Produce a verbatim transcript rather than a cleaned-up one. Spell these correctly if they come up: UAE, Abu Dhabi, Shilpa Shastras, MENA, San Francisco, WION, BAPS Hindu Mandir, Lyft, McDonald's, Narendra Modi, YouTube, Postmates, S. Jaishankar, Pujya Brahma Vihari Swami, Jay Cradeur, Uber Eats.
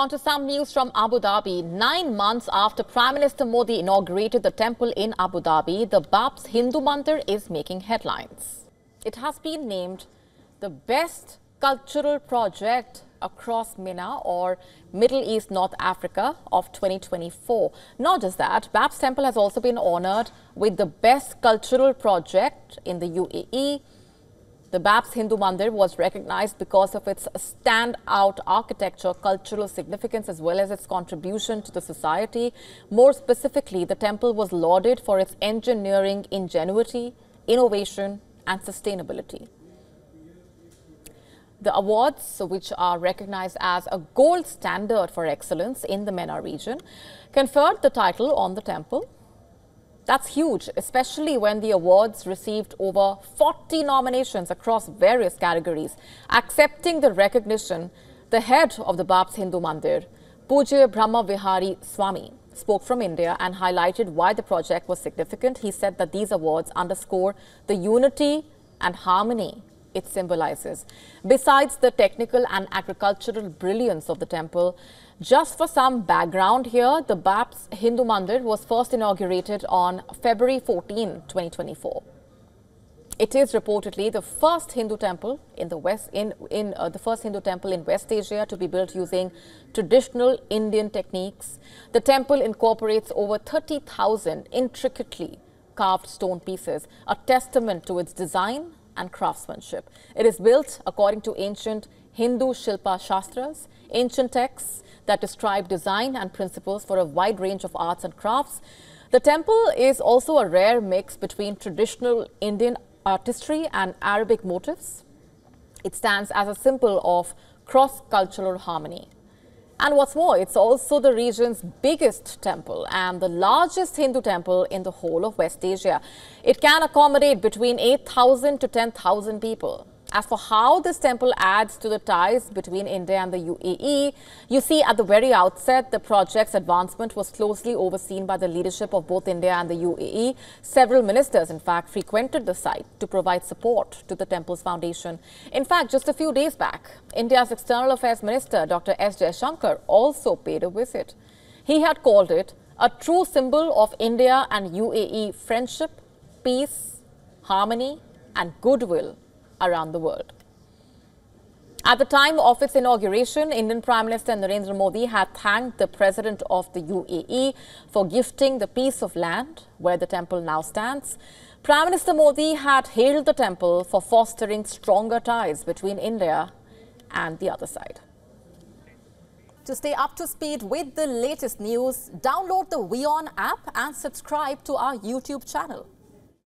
On to some news from Abu Dhabi. Nine months after Prime Minister Modi inaugurated the temple in Abu Dhabi, the BAPS Hindu Mandir is making headlines. It has been named the best cultural project across MENA, or Middle East North Africa, of twenty twenty-four. Not just that, BAPS Temple has also been honoured with the best cultural project in the U A E. The BAPS Hindu Mandir was recognized because of its standout architecture, cultural significance, as well as its contribution to the society. More specifically, the temple was lauded for its engineering ingenuity, innovation, and sustainability. The awards, which are recognized as a gold standard for excellence in the MENA region, conferred the title on the temple. That's huge, especially when the awards received over forty nominations across various categories. Accepting the recognition, the head of the BAPS Hindu Mandir, Pujya Brahma Vihari Swami, spoke from India and highlighted why the project was significant. He said that these awards underscore the unity and harmony it symbolizes. Besides the technical and agricultural brilliance of the temple, just for some background here, the BAPS Hindu Mandir was first inaugurated on February fourteenth, twenty twenty-four. It is reportedly the first Hindu temple in the West in in uh, the first Hindu temple in West Asia to be built using traditional Indian techniques. The temple incorporates over thirty thousand intricately carved stone pieces, a testament to its design and craftsmanship. It is built according to ancient Hindu Shilpa Shastras, ancient texts that describe design and principles for a wide range of arts and crafts. The temple is also a rare mix between traditional Indian artistry and Arabic motifs. It stands as a symbol of cross-cultural harmony. And what's more, it's also the region's biggest temple and the largest Hindu temple in the whole of West Asia. It can accommodate between eight thousand to ten thousand people. As for how this temple adds to the ties between India and the U A E, you see, at the very outset, the project's advancement was closely overseen by the leadership of both India and the U A E. Several ministers, in fact, frequented the site to provide support to the temple's foundation. In fact, just a few days back, India's External Affairs Minister, Doctor S Jaishankar, also paid a visit. He had called it a true symbol of India and U A E friendship, peace, harmony, and goodwill around the world. At the time of its inauguration, Indian Prime Minister Narendra Modi had thanked the President of the U A E for gifting the piece of land where the temple now stands. Prime Minister Modi had hailed the temple for fostering stronger ties between India and the other side. To stay up to speed with the latest news, download the WION app and subscribe to our YouTube channel.